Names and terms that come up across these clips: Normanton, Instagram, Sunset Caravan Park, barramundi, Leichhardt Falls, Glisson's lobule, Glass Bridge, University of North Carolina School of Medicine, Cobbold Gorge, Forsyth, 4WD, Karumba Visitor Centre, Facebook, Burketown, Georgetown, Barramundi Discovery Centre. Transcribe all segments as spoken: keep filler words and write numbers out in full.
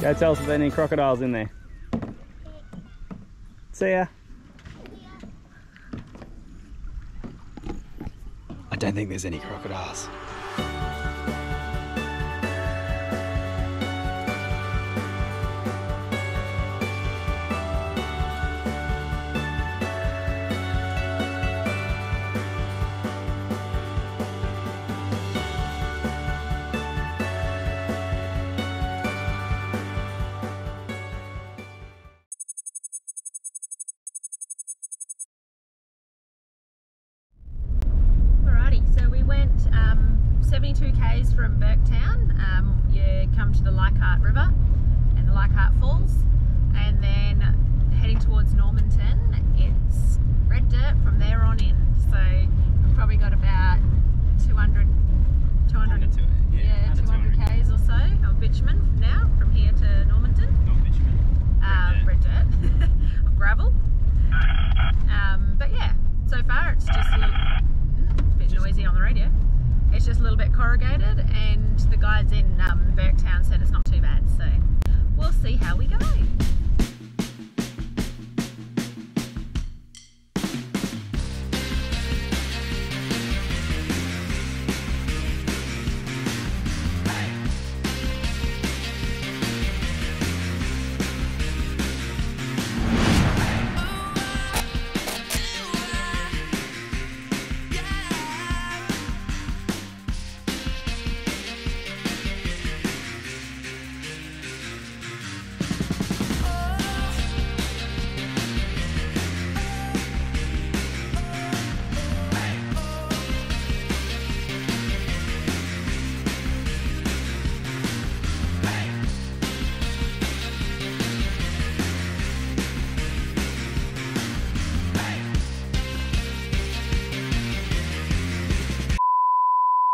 Go tell us if there are any crocodiles in there. See ya. I don't think there's any crocodiles. seventy-two k's from Burketown, um, you come to the Leichhardt River and the Leichhardt Falls, and then heading towards Normanton, it's red dirt from there on in. So we've probably got about two hundred, two hundred, yeah, two hundred k's or so of bitumen now from here to Normanton. Not bitumen, um, red dirt, red dirt of gravel. Um, but yeah, so far it's just a, a bit noisy on the radio. It's just a little bit corrugated, and the guides in um, Burketown said it's not too bad, so we'll see how we go.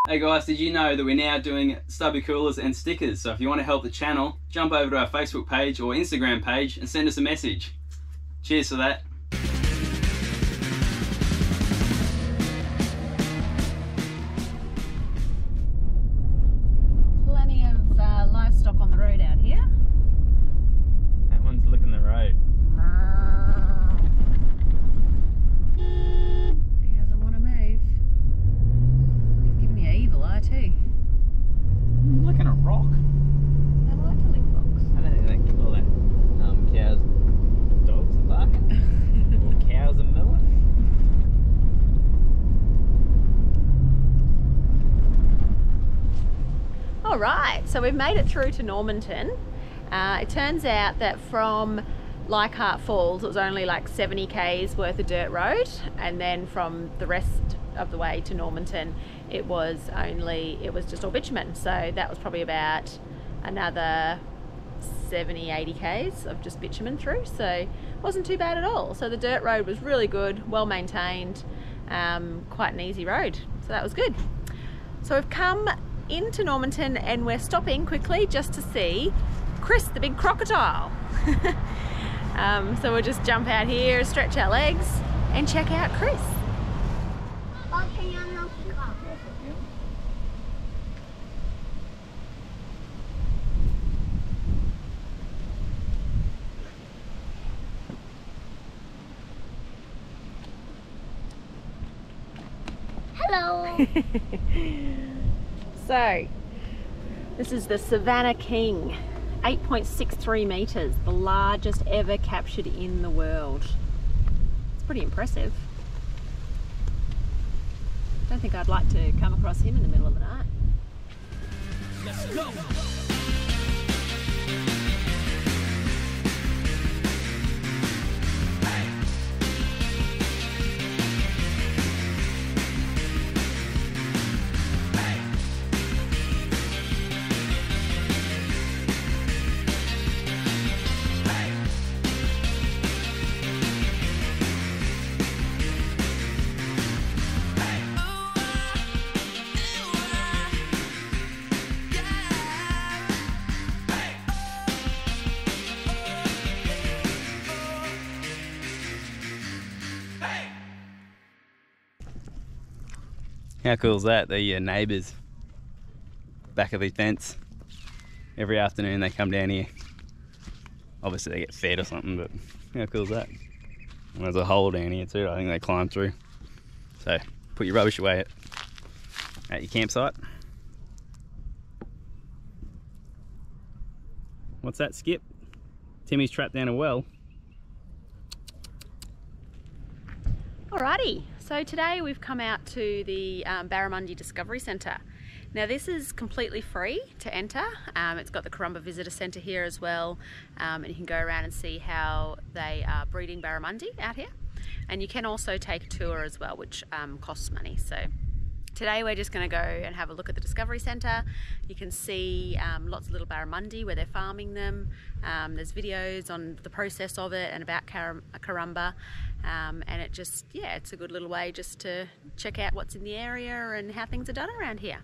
Hey guys, did you know that we're now doing stubby coolers and stickers? So if you want to help the channel, jump over to our Facebook page or Instagram page and send us a message. Cheers for that. Plenty of uh, livestock on the road out here. That one's licking the road. Alright, so we've made it through to Normanton. Uh, it turns out that from Leichhardt Falls it was only like seventy k's worth of dirt road, and then from the rest of the way to Normanton it was only, it was just all bitumen, so that was probably about another seventy, eighty k's of just bitumen through, so it wasn't too bad at all. So the dirt road was really good, well maintained, um, quite an easy road, so that was good. So we've come into Normanton and we're stopping quickly just to see Chris the big crocodile. um, so we'll just jump out here, stretch our legs and check out Chris. Hello. So, this is the Savannah King, eight point six three metres, the largest ever captured in the world. It's pretty impressive. I don't think I'd like to come across him in the middle of the night. Let's go! How cool is that? They're your neighbours. Back of the fence. Every afternoon they come down here. obviously they get fed or something, but how cool is that? And there's a hole down here too, I think they climb through. So put your rubbish away at, at your campsite. What's that, Skip? Timmy's trapped down a well. Alrighty, so today we've come out to the um, Barramundi Discovery Centre. Now this is completely free to enter. Um, it's got the Karumba Visitor Centre here as well, um, and you can go around and see how they are breeding barramundi out here. And you can also take a tour as well, which um, costs money. So today we're just going to go and have a look at the Discovery Centre. You can see um, lots of little barramundi where they're farming them. Um, there's videos on the process of it and about Kar Karumba. Um, and it just, yeah, it's a good little way just to check out what's in the area and how things are done around here.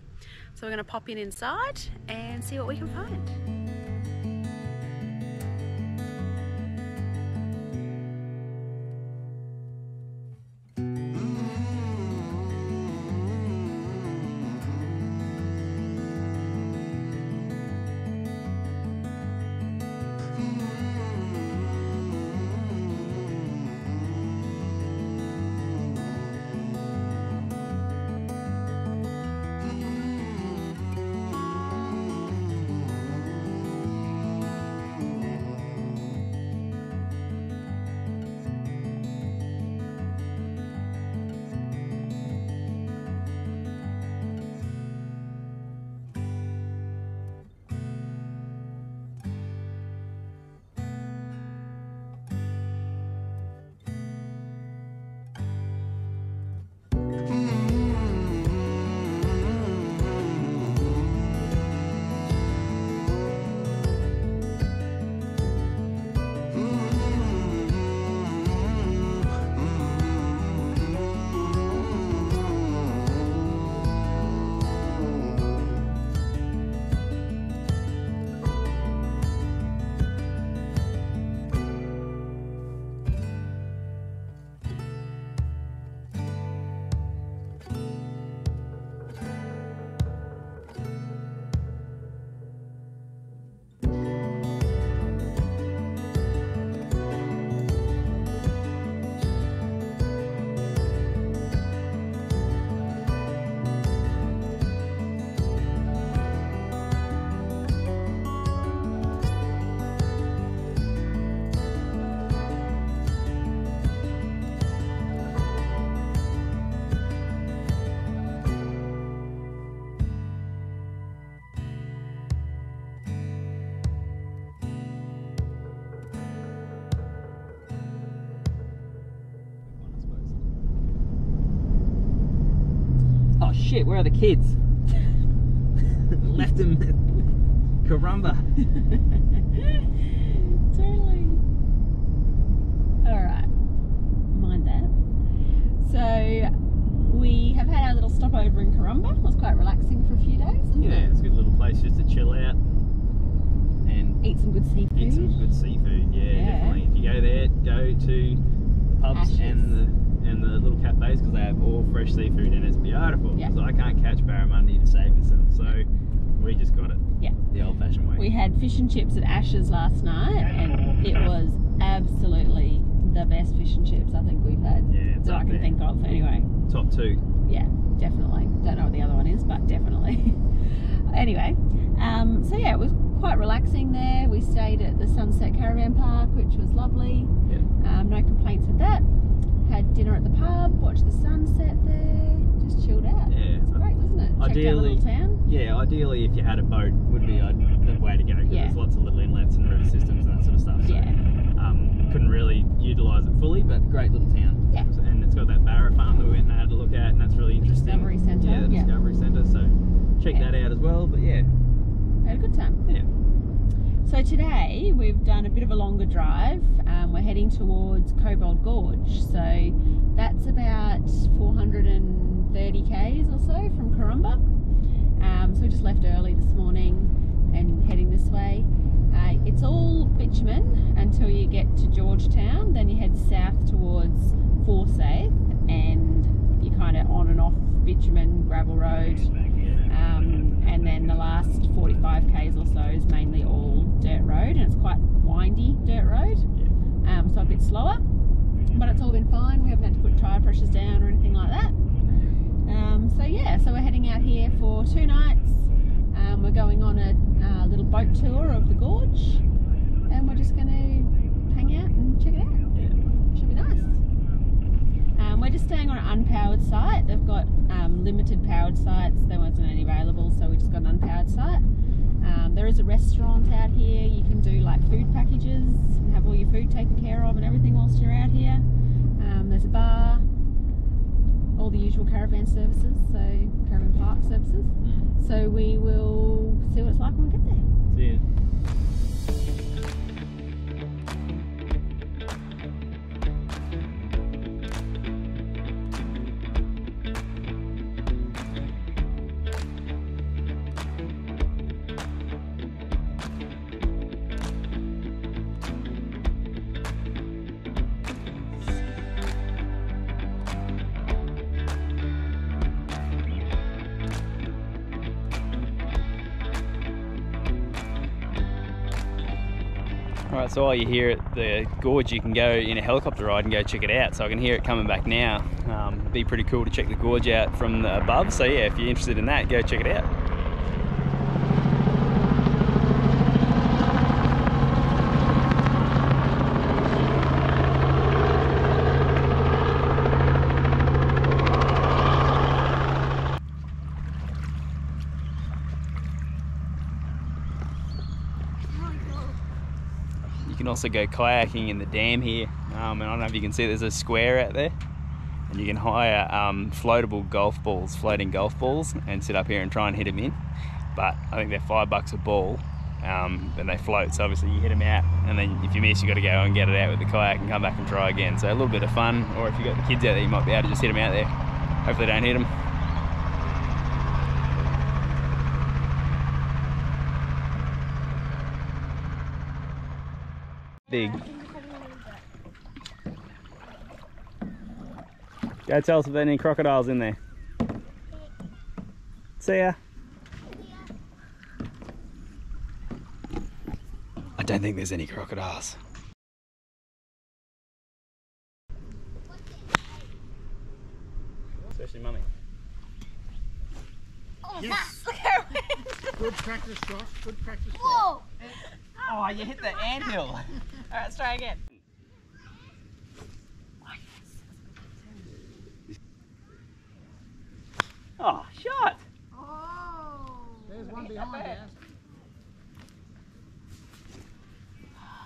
So we're going to pop in inside and see what we can find. Shit, where are the kids? Left them at Karumba. Totally. Alright, mind that. So, we have had our little stopover in Karumba. It was quite relaxing for a few days. Isn't yeah, it? It's a good little place just to chill out and eat some good seafood. Eat some good seafood, yeah, yeah. Definitely. If you go there, go to the pubs Ashes. and the and the little cafes because they have all fresh seafood and it's beautiful. Yeah. So I can't catch barramundi to save myself, so we just got it. Yeah. The old fashioned way. We had fish and chips at Ashes last night and it was absolutely the best fish and chips I think we've had. Yeah, it's that I can there. think of anyway. Top two. Yeah, definitely. Don't know what the other one is, but definitely. Anyway, um, so yeah, it was quite relaxing there. We stayed at the Sunset Caravan Park, which was lovely. Yeah. Um, no complaints with that. Had dinner at the pub, watched the sunset there, just chilled out. Yeah, it's great, wasn't it? Ideally, checked out the little town. Yeah, ideally, if you had a boat, would be the way to go because yeah. there's lots of little inlets and river systems and that sort of stuff. So, yeah, um, couldn't really utilise it fully, but great little town. Yeah, and it's got that barra farm that we went and had a look at, and that's really interesting. Discovery Centre. Yeah, the yeah. Discovery Centre. So check yeah. that out as well. But yeah, had a good time. Yeah. So today we've done a bit of a longer drive. Um, we're heading towards Cobbold Gorge, so that's about four hundred thirty k's or so from Karumba. Um, so we just left early this morning and heading this way. Uh, it's all bitumen until you get to Georgetown, then you head south towards Forsyth and you're kind of on and off bitumen gravel road. um, and then the last forty-five k's or so is mainly all dirt road, and it's quite windy dirt road, yeah. um, so a bit slower, but it's all been fine. We haven't had to put tyre pressures down or anything like that. Um, so yeah, so we're heading out here for two nights. Um, we're going on a uh, little boat tour of the gorge, and we're just going to hang out and check it out. Yeah. Should be nice. Um, we're just staying on an unpowered site. They've got um, limited powered sites. There wasn't any available, so we just got an unpowered site. Um, there is a restaurant out here. You can do like food packages and have all your food taken care of and everything whilst you're out here. Um, there's a bar, all the usual caravan services, so caravan park services. Mm. So we will see what it's like when we get there. See ya. Alright, so while you're here at the gorge, you can go in a helicopter ride and go check it out. So I can hear it coming back now. Um, it'd be pretty cool to check the gorge out from the above. So yeah, if you're interested in that, go check it out. You can also go kayaking in the dam here, um, and I don't know if you can see there's a square out there, and you can hire um, floatable golf balls, floating golf balls, and sit up here and try and hit them in. But I think they're five bucks a ball, um, and they float, so obviously you hit them out, and then if you miss, you got to go and get it out with the kayak and come back and try again. So a little bit of fun, or if you've got the kids out there, you might be able to just hit them out there. Hopefully they don't hit them. Big. Go tell us if there's any crocodiles in there. See ya. I don't think there's any crocodiles. Especially mummy. Oh, yes. Good practice, Josh. Good practice. Whoa. Oh, you hit the anthill. All right, let's try again. Oh, shot! Oh, there's one behind us.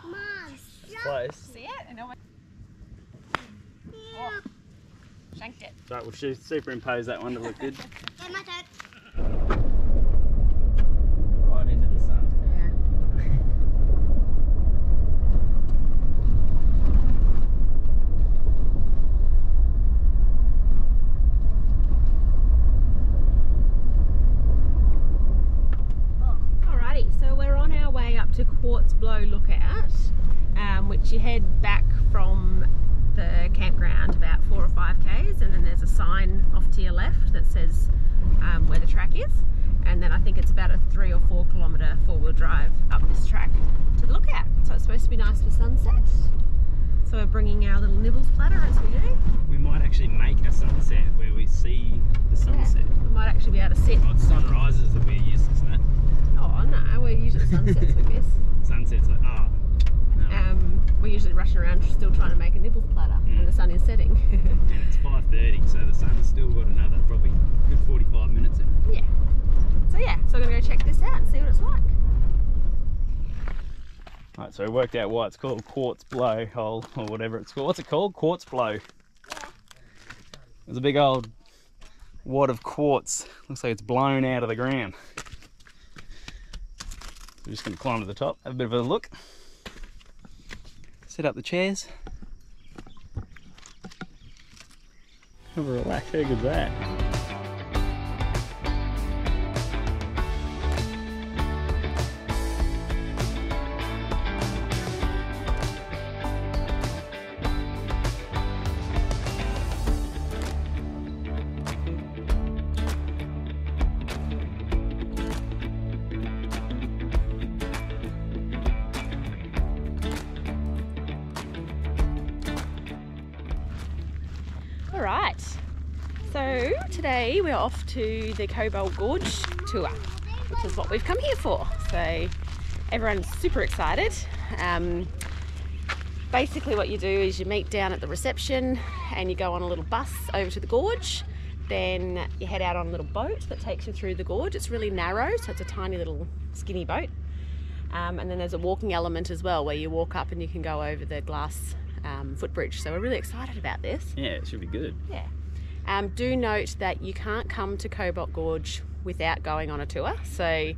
Mom, shot. Close. See it? And no one. Oh, shanked it. Right, we'll superimpose that one to look good. Blow Lookout, um, which you head back from the campground about four or five k's, and then there's a sign off to your left that says um, where the track is, and then I think it's about a three or four kilometre four-wheel drive up this track to the lookout. So it's supposed to be nice for sunset. So we're bringing our little nibbles platter as we do. We might actually make a sunset where we see the sunset. Yeah, we might actually be able to sit. Oh, sunrises that we're used to, isn't it? Oh no, we're usually sunsets with this. Sunsets like, oh. No. Um, we're usually rushing around still trying to make a nibbles platter, mm. and the sun is setting. And it's five thirty, so the sun's still got another probably good forty-five minutes in it. Yeah. So yeah, so we're going to go check this out and see what it's like. Alright, so we worked out why it's called Quartz Blow Hole, or whatever it's called. What's it called? Quartz Blow. Yeah. There's a big old wad of quartz. Looks like it's blown out of the ground. We're just going to climb to the top, have a bit of a look, set up the chairs, have a relax. How good's that? All right, so today we're off to the Cobbold Gorge tour, which is what we've come here for. So everyone's super excited. Um, basically what you do is you meet down at the reception and you go on a little bus over to the gorge. Then you head out on a little boat that takes you through the gorge. It's really narrow, so it's a tiny little skinny boat. Um, and then there's a walking element as well, where you walk up and you can go over the glass um, footbridge. So we're really excited about this. Yeah, it should be good. Yeah. Um, do note that you can't come to Cobbold Gorge without going on a tour. So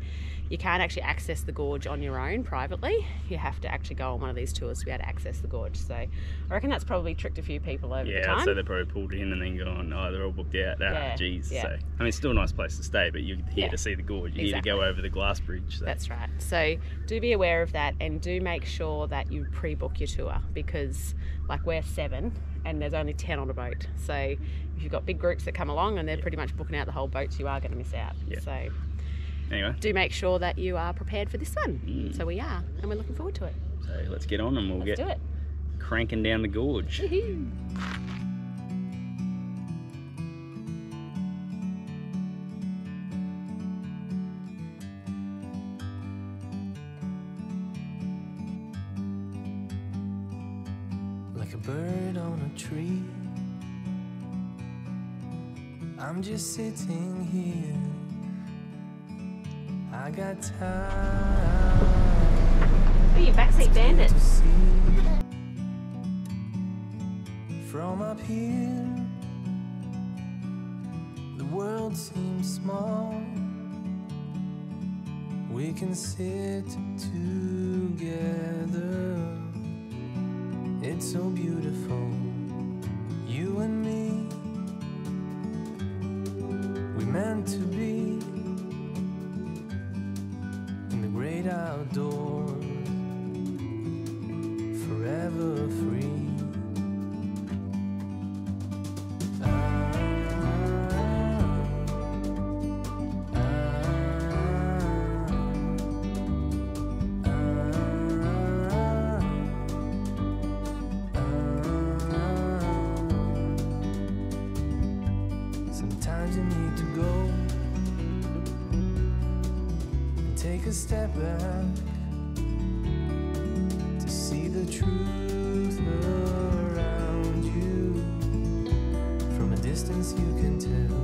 you can't actually access the gorge on your own privately. You have to actually go on one of these tours to be able to access the gorge. So I reckon that's probably tricked a few people over yeah, the time. Yeah, so they probably pulled in and then gone, oh, they're all booked out. Ah, geez. Yeah, yeah. So, I mean, it's still a nice place to stay, but you're here yeah. to see the gorge. You're exactly. here to go over the glass bridge. So. That's right. So do be aware of that, and do make sure that you pre-book your tour, because like we're seven and there's only ten on a boat. So if you've got big groups that come along and they're yeah. pretty much booking out the whole boats, you are going to miss out. Yeah. So. Anyway. Do make sure that you are prepared for this one. Mm. So we are, and we're looking forward to it. So let's get on and we'll let's get do it. Cranking down the gorge. Like a bird on a tree, I'm just sitting here. I got time. Oh, you backseat bandit. From up here, the world seems small. We can sit together. It's so beautiful, you and me. We meant to be. Outdoors, forever free. Sometimes you need to go. Take a step back to see the truth around you. From a distance you can tell.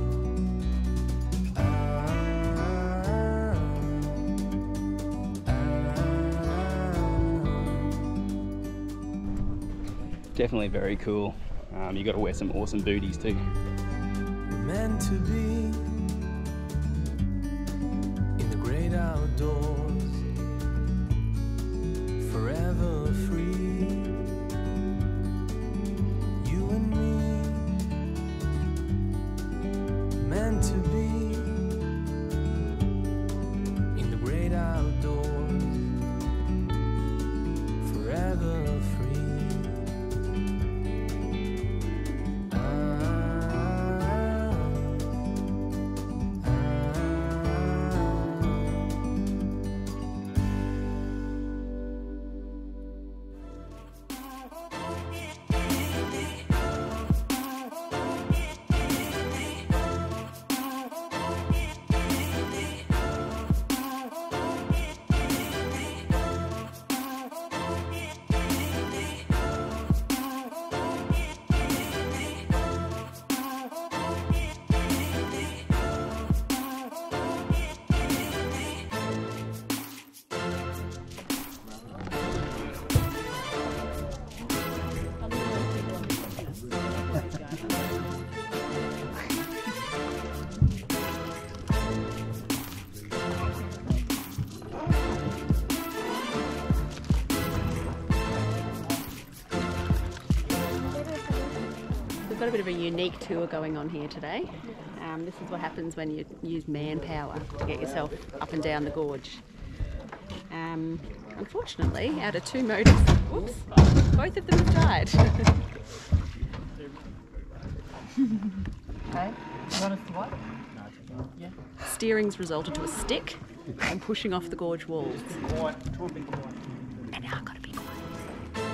Definitely very cool. Um, you got to wear some awesome booties too. Meant to be. Outdoors, forever free, you and me, meant to be, in the great outdoors, forever free. A bit of a unique tour going on here today. Um, this is what happens when you use manpower to get yourself up and down the gorge. Um, unfortunately, out of two motives, whoops, both of them have died. Okay, you want us to what? Yeah. Steering's resulted to a stick and pushing off the gorge walls. And now I've got to be quiet.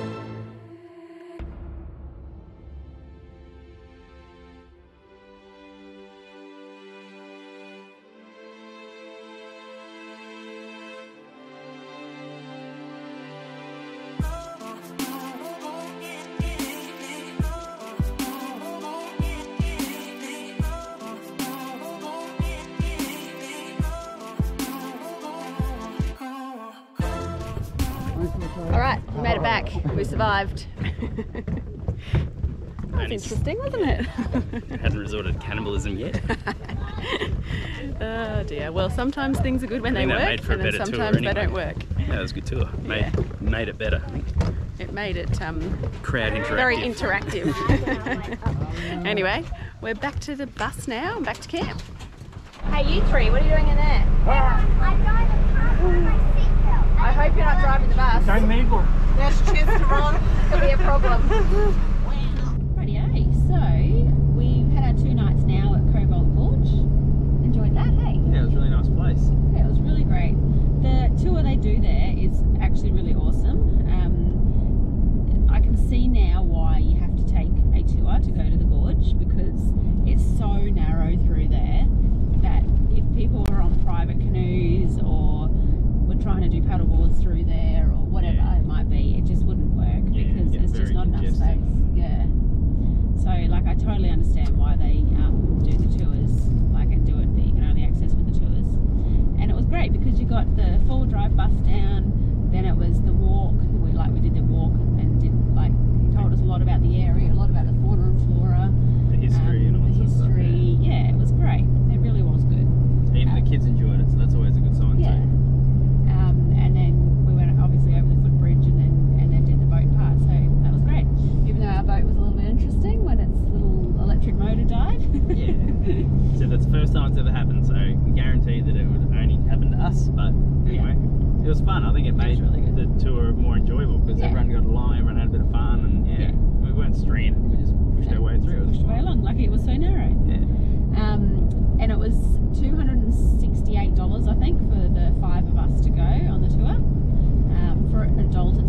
We survived. That was interesting, wasn't it? I hadn't resorted to cannibalism yet. Oh dear. Well, sometimes things are good when I mean, they work, made for a and then sometimes anyway. they don't work. Yeah, it was a good tour. Made yeah. made it better. It made it um, crowd interactive. Very interactive. Anyway, we're back to the bus now and back to camp. Hey, you three, what are you doing in there? Ah. I drive a car. I hope you're not driving the bus. Don't mingle. There's cheers to Ron. It's going to be a problem. Wow. Rightio. So, we've had our two nights now at Cobbold Gorge. Enjoyed that, hey? Yeah, it was a really nice place. Yeah, it was really great. The tour they do there is actually really awesome. Um, I can see now why you have to take a tour to go to the gorge, because it's so narrow through there that if people are on private canoes or trying to do paddle boards through there or whatever yeah. it might be, it just wouldn't work yeah, because it's just not enough space. Yeah. So like I totally understand why they um, do the tours, like and do it that you can only access with the tours. And it was great because you got the four-wheel drive bus down, then it was the walk. We like we did the walk and did like he told us a lot about the area, a lot about the fauna and flora, the history um, and all the history. Stuff, yeah. yeah, it was great. It really was good. Even um, the kids enjoyed it, so that's always a good sign yeah. too. So that's the first time it's ever happened, so I can guarantee that it would only happen to us, but anyway, yeah. it was fun. I think it made really the tour more enjoyable because yeah. everyone got along, everyone had a bit of fun, and yeah, yeah. we weren't stranded, we just pushed yeah. our way through. It was pushed our way along, lucky it was so narrow. Yeah. Um, and it was two hundred and sixty-eight dollars, I think, for the five of us to go on the tour, um, for an adult